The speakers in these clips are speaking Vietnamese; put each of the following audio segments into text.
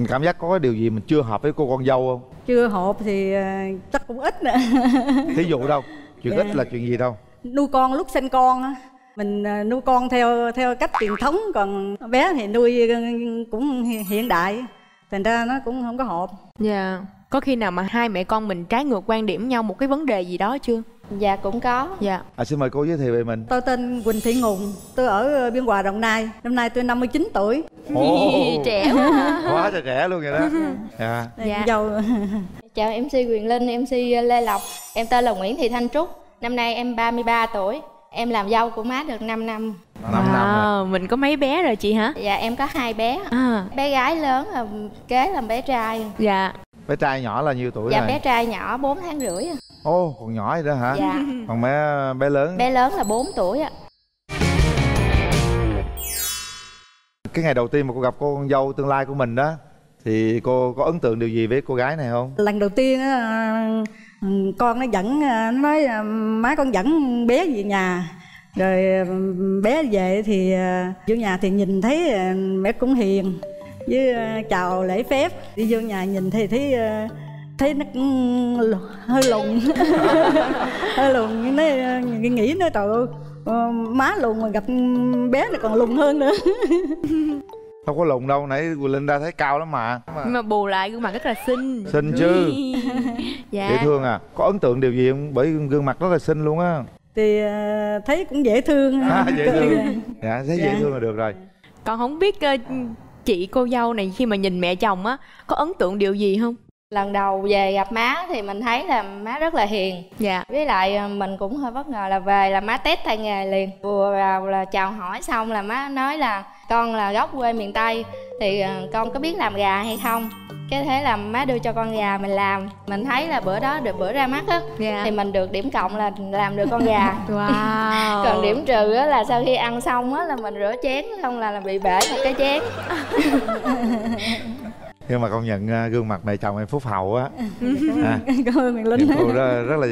Mình cảm giác có cái điều gì mình chưa hợp với cô con dâu không? Chưa hợp thì chắc cũng ít nữa. Thí dụ đâu? Chuyện ít là chuyện gì đâu? Nuôi con lúc sinh con á, mình nuôi con theo cách truyền thống, còn bé thì nuôi cũng hiện đại, thành ra nó cũng không có hợp. Dạ. Có khi nào mà hai mẹ con mình trái ngược quan điểm nhau một cái vấn đề gì đó chưa? Dạ cũng có. Dạ. Xin mời cô giới thiệu về mình. Tôi tên Quỳnh Thị Ngùng, tôi ở Biên Hòa, Đồng Nai. Năm nay tôi 59 tuổi. Trẻ quá. Quá trời trẻ luôn rồi đó. Dạ. Dạ. Chào MC Quyền Linh, MC Lê Lộc. Em tên là Nguyễn Thị Thanh Trúc. Năm nay em 33 tuổi. Em làm dâu của má được 5 năm. 5 năm. Mình có mấy bé rồi chị hả? Dạ em có 2 bé. Bé gái lớn là kế làm bé trai. Dạ. Bé trai nhỏ là nhiêu tuổi? Dạ này? Bé trai nhỏ 4 tháng rưỡi. Ồ, còn nhỏ vậy đó hả? Dạ. Còn bé lớn? Bé lớn là 4 tuổi ạ. Cái ngày đầu tiên mà cô gặp cô con dâu tương lai của mình đó, thì cô có ấn tượng điều gì với cô gái này không? Lần đầu tiên con nó dẫn, nó nói má con dẫn bé về nhà. Rồi bé về thì vô nhà thì nhìn thấy bé cũng hiền, với chào lễ phép. Đi vô nhà nhìn thì thấy nó cũng hơi lùn. Hơi lùn, nhưng nó nghĩ nó trời ơi, má lùn mà gặp bé nó còn lùn hơn nữa. Không có lùn đâu, nãy Quỳnh Linh ra thấy cao lắm mà. Nhưng mà bù lại gương mặt rất là xinh. Xinh chứ. Dạ. Dễ thương à. Có ấn tượng điều gì không? Bởi gương mặt rất là xinh luôn á. Thì thấy cũng dễ thương. Dễ thương. Dạ, thấy dễ thương là được rồi. Còn không biết chị cô dâu này khi mà nhìn mẹ chồng á, có ấn tượng điều gì không? Lần đầu về gặp má thì mình thấy là má rất là hiền. Dạ. Với lại mình cũng hơi bất ngờ là về là má test tay nghề liền. Vừa vào là chào hỏi xong là má nói là con là gốc quê miền Tây, thì con có biết làm gà hay không? Cái thế là má đưa cho con gà mình làm. Mình thấy là bữa đó được bữa ra mắt á, thì mình được điểm cộng là làm được con gà. Wow. Còn điểm trừ á là sau khi ăn xong á là mình rửa chén, không là bị bể một cái chén. Nhưng mà công nhận gương mặt mẹ chồng em phúc hậu á. Cảm ơn Quyền Linh. Cô đó rất là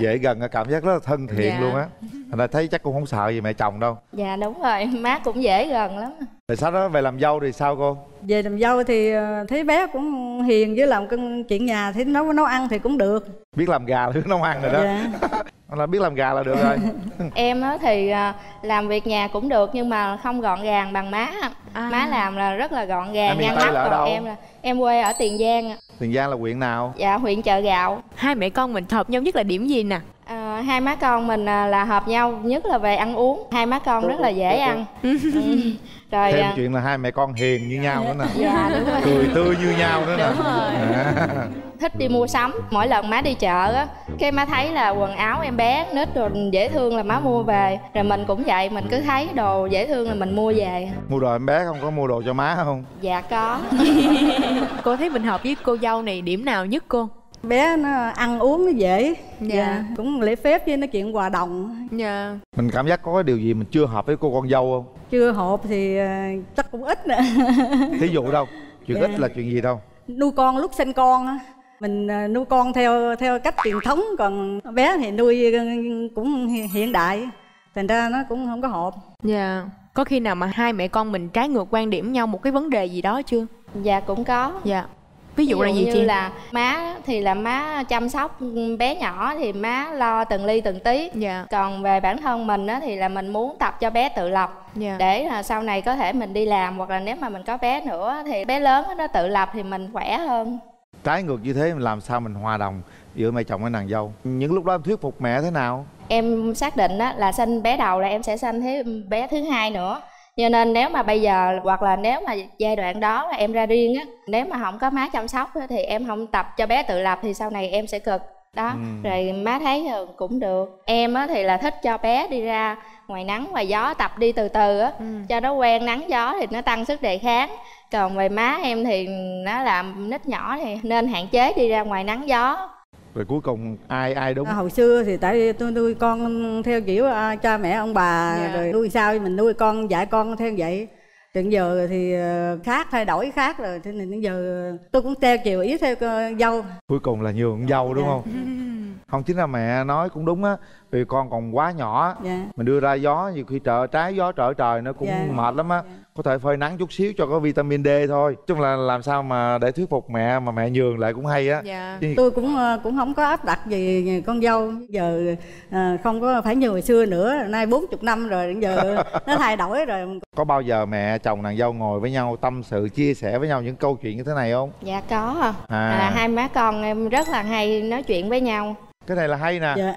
dễ gần, cảm giác rất là thân thiện luôn á. Thành ra thấy chắc cũng không sợ gì mẹ chồng đâu. Dạ đúng rồi, má cũng dễ gần lắm. Rồi sau đó về làm dâu thì sao cô? Về làm dâu thì thấy bé cũng hiền, với làm chuyện nhà thì nấu ăn thì cũng được. Biết làm gà là biết nấu ăn rồi đó. Là biết làm gà là được rồi. Em thì làm việc nhà cũng được nhưng mà không gọn gàng bằng má. Má làm là rất là gọn gàng, ngăn nắp. Còn em là em quê ở Tiền Giang. Tiền Giang là huyện nào? Dạ huyện Chợ Gạo. Hai mẹ con mình hợp nhau nhất là điểm gì nè? Hai má con mình là hợp nhau nhất là về ăn uống. Hai má con rất là dễ ăn. Rồi thêm chuyện là hai mẹ con hiền như nhau nữa nè. Dạ đúng rồi. Cười tươi như nhau nữa nè. Thích đi mua sắm. Mỗi lần má đi chợ á, cái má thấy là quần áo em bé nít đồ dễ thương là má mua về. Rồi mình cũng vậy, mình cứ thấy đồ dễ thương là mình mua về. Mua đồ em bé không? Có mua đồ cho má không? Dạ có. Cô thấy mình hợp với cô dâu này điểm nào nhất cô? Bé nó ăn uống nó dễ. Dạ. Cũng lễ phép với nó chuyện hòa đồng. Dạ. Mình cảm giác có cái điều gì mình chưa hợp với cô con dâu không? Chưa hợp thì chắc cũng ít nữa. Thí dụ đâu? Chuyện ít là chuyện gì đâu? Nuôi con lúc sinh con á, mình nuôi con theo cách truyền thống, còn bé thì nuôi cũng hiện đại, thành ra nó cũng không có hợp. Dạ. Có khi nào mà hai mẹ con mình trái ngược quan điểm nhau một cái vấn đề gì đó chưa? Dạ cũng có. Dạ. Ví dụ là gì chị? Là má thì là má chăm sóc bé nhỏ thì má lo từng ly từng tí. Dạ. Còn về bản thân mình á thì là mình muốn tập cho bé tự lập. Dạ. Để sau này có thể mình đi làm, hoặc là nếu mà mình có bé nữa thì bé lớn nó tự lập thì mình khỏe hơn. Trái ngược như thế làm sao mình hòa đồng giữa mẹ chồng với nàng dâu? Những lúc đó em thuyết phục mẹ thế nào? Em xác định á là sinh bé đầu là em sẽ sinh thêm bé thứ hai nữa. Cho nên nếu mà bây giờ, hoặc là nếu mà giai đoạn đó là em ra riêng á, nếu mà không có má chăm sóc thì em không tập cho bé tự lập thì sau này em sẽ cực. Đó, rồi má thấy cũng được. Em á thì là thích cho bé đi ra ngoài nắng, ngoài gió, tập đi từ từ á. Cho nó quen nắng gió thì nó tăng sức đề kháng. Còn về má em thì nó làm nít nhỏ thì nên hạn chế đi ra ngoài nắng gió. Rồi cuối cùng ai đúng? Hồi xưa thì tại tôi nuôi con theo kiểu cha mẹ ông bà. Rồi nuôi sao mình nuôi con, dạy con theo vậy. Đến giờ thì khác, thay đổi khác rồi, thế nên giờ tôi cũng theo chiều ý theo dâu. Cuối cùng là nhường dâu đúng không? Không, chính là mẹ nói cũng đúng á, vì con còn quá nhỏ. Mình đưa ra gió, nhiều khi trái gió trở trời nó cũng mệt lắm á. có thể phơi nắng chút xíu cho có vitamin D thôi. Chung là làm sao mà để thuyết phục mẹ mà mẹ nhường lại cũng hay á. Dạ. Chứ... tôi cũng không có áp đặt gì con dâu giờ, không có phải như hồi xưa nữa, nay 40 năm rồi giờ nó thay đổi rồi. Có bao giờ mẹ chồng nàng dâu ngồi với nhau tâm sự chia sẻ với nhau những câu chuyện như thế này không? Dạ có. Hai má con em rất là hay nói chuyện với nhau. Cái này là hay nè. Dạ.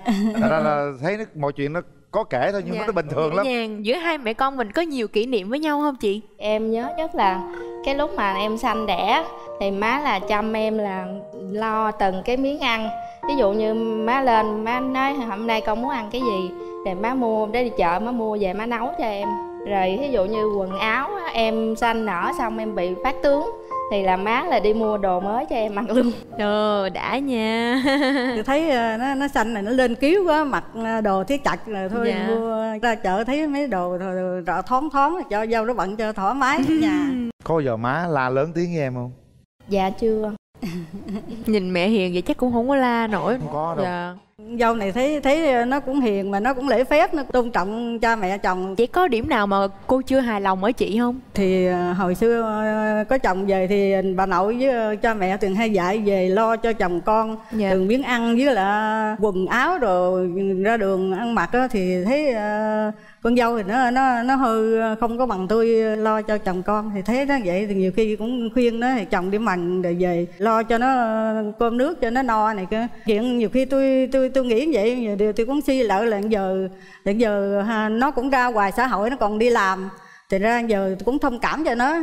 Là thấy mọi chuyện nó có kể thôi nhưng dạ, nó bình thường lắm. Giữa hai mẹ con mình có nhiều kỷ niệm với nhau không chị? Em nhớ nhất là cái lúc mà em sanh đẻ thì má là chăm em, là lo từng cái miếng ăn. Ví dụ như má lên má nói hôm nay con muốn ăn cái gì thì má mua, để đi chợ má mua về má nấu cho em. Rồi ví dụ như quần áo em sanh nở xong em bị phát tướng thì là má là đi mua đồ mới cho em mặc luôn. Đã nha. Tôi thấy nó xanh này nó lên kiếu quá, mặc đồ thiết chặt rồi thôi. Dạ. Mua ra chợ thấy mấy đồ rõ thoáng cho dâu nó bận cho thoải mái nhà. Có giờ má la lớn tiếng với em không? Dạ chưa. Nhìn mẹ hiền vậy chắc cũng không có la nổi. Không có đâu. Dạ. Dâu này thấy nó cũng hiền mà nó cũng lễ phép, nó tôn trọng cha mẹ chồng. Chỉ có điểm nào mà cô chưa hài lòng ở chị không? Thì hồi xưa có chồng về thì bà nội với cha mẹ thường hay dạy về lo cho chồng con. Dạ. Từng miếng ăn với là quần áo rồi ra đường ăn mặc đó, thì thấy con dâu thì nó hơi không có bằng tôi lo cho chồng con, thì thế đó vậy thì nhiều khi cũng khuyên nó thì chồng đi mần rồi về lo cho nó cơm nước cho nó no này kia. Hiện nhiều khi tôi nghĩ vậy, điều tôi cũng suy lợi là giờ nó cũng ra ngoài xã hội, nó còn đi làm thì ra giờ tôi cũng thông cảm cho nó.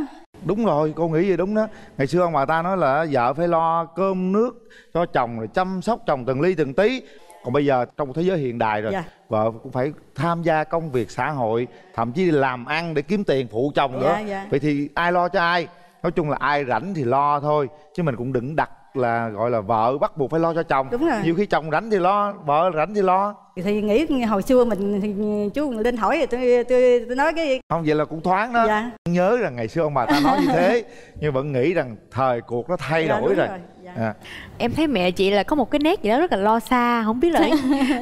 Đúng rồi, cô nghĩ vậy đúng đó. Ngày xưa ông bà ta nói là vợ phải lo cơm nước cho chồng rồi chăm sóc chồng từng ly từng tí. Còn bây giờ trong thế giới hiện đại rồi, vợ cũng phải tham gia công việc xã hội, thậm chí làm ăn để kiếm tiền phụ chồng nữa. Vậy thì ai lo cho ai? Nói chung là ai rảnh thì lo thôi, chứ mình cũng đừng đặt là gọi là vợ bắt buộc phải lo cho chồng. Đúng rồi. Nhiều khi chồng rảnh thì lo, vợ rảnh thì lo. Thì nghĩ hồi xưa mình chú Linh hỏi thì tôi nói cái gì không vậy là cũng thoáng đó. Dạ. Nhớ rằng ngày xưa ông bà ta nói như thế nhưng vẫn nghĩ rằng thời cuộc nó thay đổi rồi. Dạ. Em thấy mẹ chị là có một cái nét gì đó rất là lo xa, không biết là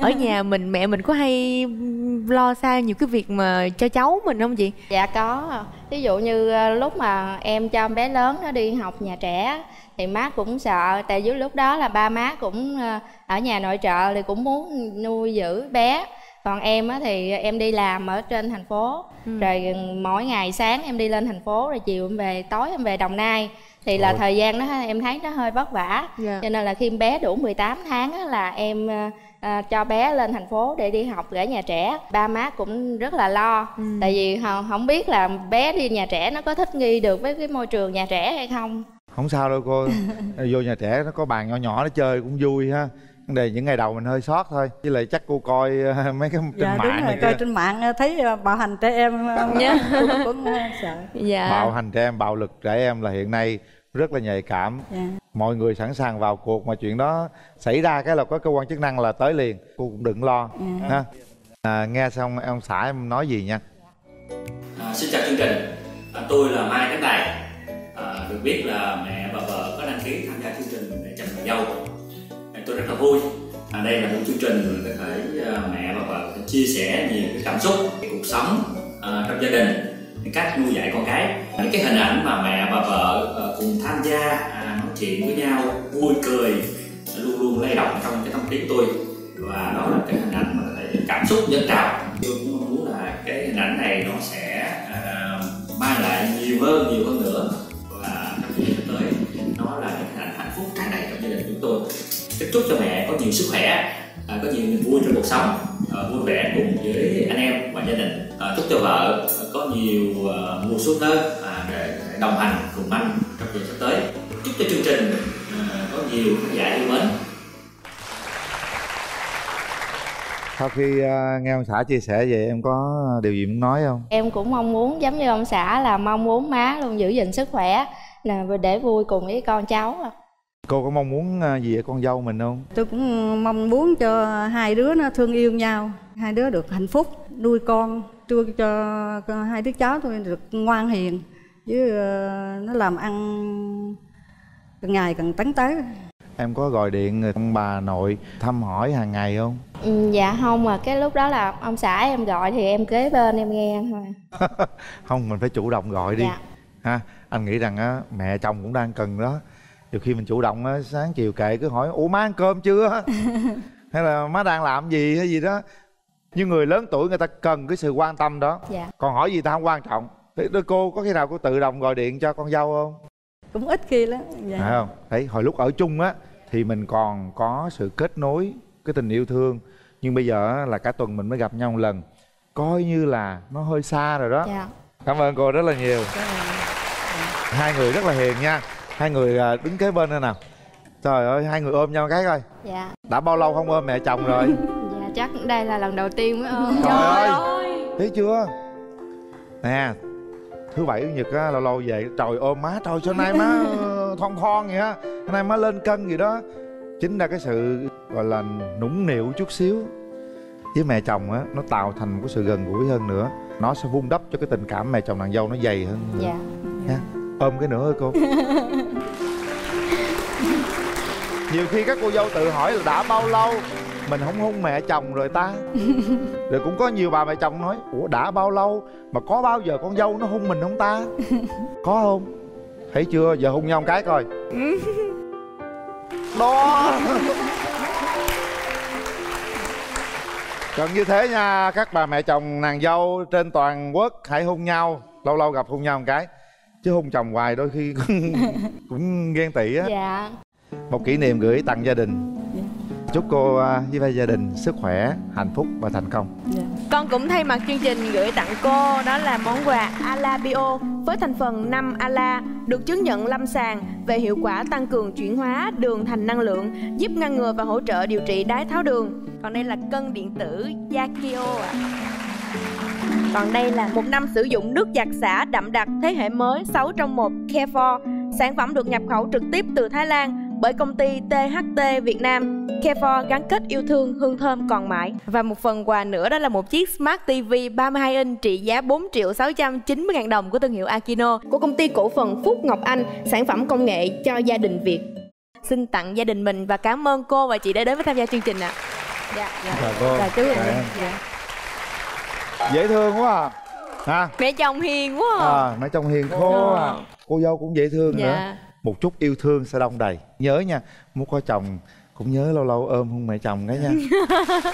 ở nhà mình mẹ mình có hay lo xa nhiều cái việc mà cho cháu mình không chị? Dạ có. Ví dụ như lúc mà em cho bé lớn nó đi học nhà trẻ thì má cũng sợ, tại dưới lúc đó là ba má cũng ở nhà nội trợ thì cũng muốn nuôi giữ bé. Còn em thì em đi làm ở trên thành phố. Rồi mỗi ngày sáng em đi lên thành phố rồi chiều em về, tối em về Đồng Nai. Thì là thời gian đó em thấy nó hơi vất vả. Cho nên là khi bé đủ 18 tháng là em cho bé lên thành phố để đi học ở nhà trẻ. Ba má cũng rất là lo. Tại vì không biết là bé đi nhà trẻ nó có thích nghi được với cái môi trường nhà trẻ hay không. Không sao đâu cô, vô nhà trẻ nó có bàn nhỏ nhỏ nó chơi cũng vui ha. Vấn đề những ngày đầu mình hơi sót thôi. Chứ lại chắc cô coi mấy cái trên mạng này, coi trên mạng thấy bạo hành trẻ em nhá. Cũng sợ. Bạo hành trẻ em, bạo lực trẻ em là hiện nay rất là nhạy cảm. Mọi người sẵn sàng vào cuộc, mà chuyện đó xảy ra cái là có cơ quan chức năng là tới liền. Cô cũng đừng lo ha. Nghe xong ông xã em nói gì nha. Xin chào chương trình, tôi là Mai Cánh Đại. Được biết là mẹ và vợ có đăng ký tham gia chương trình Mẹ Chồng Nàng Dâu. Tôi rất là vui. Đây là một chương trình có thể mẹ và vợ chia sẻ nhiều cái cảm xúc, cái cuộc sống trong gia đình, cách nuôi dạy con cái. Những cái hình ảnh mà mẹ và vợ cùng tham gia nói chuyện với nhau, vui cười luôn luôn lay động trong cái tâm trí tôi. Và đó là cái hình ảnh mà có thể cảm xúc dân trào. Tôi cũng mong muốn là cái hình ảnh này nó sẽ mang lại nhiều hơn nữa. Chúc cho mẹ có nhiều sức khỏe, có nhiều niềm vui trong cuộc sống, vui vẻ cùng với anh em và gia đình. Chúc cho vợ có nhiều mùa xuân hơn để đồng hành cùng anh trong thời gian sắp tới. Chúc cho chương trình có nhiều khán giả yêu mến. Sau khi nghe ông xã chia sẻ vậy em có điều gì muốn nói không? Em cũng mong muốn giống như ông xã là mong muốn má luôn giữ gìn sức khỏe để vui cùng với con cháu. Cô có mong muốn gì ở con dâu mình không? Tôi cũng mong muốn cho hai đứa nó thương yêu nhau, hai đứa được hạnh phúc, nuôi con, tôi cho hai đứa cháu tôi được ngoan hiền, chứ nó làm ăn càng ngày càng tấn tới. Em có gọi điện ông bà nội thăm hỏi hàng ngày không? Dạ không, mà cái lúc đó là ông xã em gọi thì em kế bên em nghe thôi. Không, mình phải chủ động gọi đi. Dạ. Ha, anh nghĩ rằng á, mẹ chồng cũng đang cần đó. Nhiều khi mình chủ động á, sáng chiều kệ cứ hỏi ủa má ăn cơm chưa hay là má đang làm gì hay gì đó. Nhưng người lớn tuổi người ta cần cái sự quan tâm đó. Dạ. Còn hỏi gì ta không quan trọng. Thế cô có khi nào cô tự động gọi điện cho con dâu không? Cũng ít khi lắm. Dạ. Phải không? Thấy hồi lúc ở chung á thì mình còn có sự kết nối, cái tình yêu thương. Nhưng bây giờ là cả tuần mình mới gặp nhau một lần, coi như là nó hơi xa rồi đó. Dạ. Cảm ơn cô rất là nhiều. Dạ. Hai người rất là hiền nha. Hai người đứng kế bên đây nào. Trời ơi, hai người ôm nhau cái coi. Dạ. Đã bao lâu không ôm mẹ chồng rồi? Dạ, chắc đây là lần đầu tiên mới ôm. Trời ơi, thấy chưa? Nè, thứ bảy chủ nhật á, lâu lâu về trời ôm má, trời sao nay má thon thon vậy á, nay má lên cân gì đó. Chính là cái sự gọi là nũng nịu chút xíu với mẹ chồng á, nó tạo thành một cái sự gần gũi hơn nữa. Nó sẽ vun đắp cho cái tình cảm mẹ chồng nàng dâu nó dày hơn nữa. Dạ. Nha. Ôm cái nữa ơi cô. Nhiều khi các cô dâu tự hỏi là đã bao lâu mình không hôn mẹ chồng rồi ta. Rồi cũng có nhiều bà mẹ chồng nói ủa đã bao lâu mà có bao giờ con dâu nó hôn mình không ta. Có không? Thấy chưa? Giờ hôn nhau một cái coi. Đó. Cần như thế nha. Các bà mẹ chồng nàng dâu trên toàn quốc hãy hôn nhau. Lâu lâu gặp hôn nhau một cái. Chứ hôn chồng hoài đôi khi cũng ghen tị á. Dạ. Một kỷ niệm gửi tặng gia đình. Dạ. Chúc cô với gia đình sức khỏe, hạnh phúc và thành công. Dạ. Con cũng thay mặt chương trình gửi tặng cô đó là món quà Ala Bio với thành phần 5 Ala được chứng nhận lâm sàng về hiệu quả tăng cường chuyển hóa đường thành năng lượng, giúp ngăn ngừa và hỗ trợ điều trị đái tháo đường. Còn đây là cân điện tử Yakio ạ. Còn đây là 1 năm sử dụng nước giặt xả đậm đặc thế hệ mới 6 trong 1 Care4. Sản phẩm được nhập khẩu trực tiếp từ Thái Lan bởi công ty THT Việt Nam. Care4 gắn kết yêu thương, hương thơm còn mãi. Và một phần quà nữa đó là một chiếc Smart TV 32 inch trị giá 4.690.000 đồng của thương hiệu Akino của công ty cổ phần Phúc Ngọc Anh, sản phẩm công nghệ cho gia đình Việt. Xin tặng gia đình mình và cảm ơn cô và chị đã đến với tham gia chương trình ạ. Dạ. Chào cô. Chào chú. Dạ. Dễ thương quá à. Ha. Mẹ chồng hiền quá à. À, mẹ chồng hiền khô à. Cô dâu cũng dễ thương. Dạ. Nữa. Một chút yêu thương sẽ đông đầy. Nhớ nha, muốn có chồng cũng nhớ lâu lâu ôm hôn mẹ chồng đấy nha.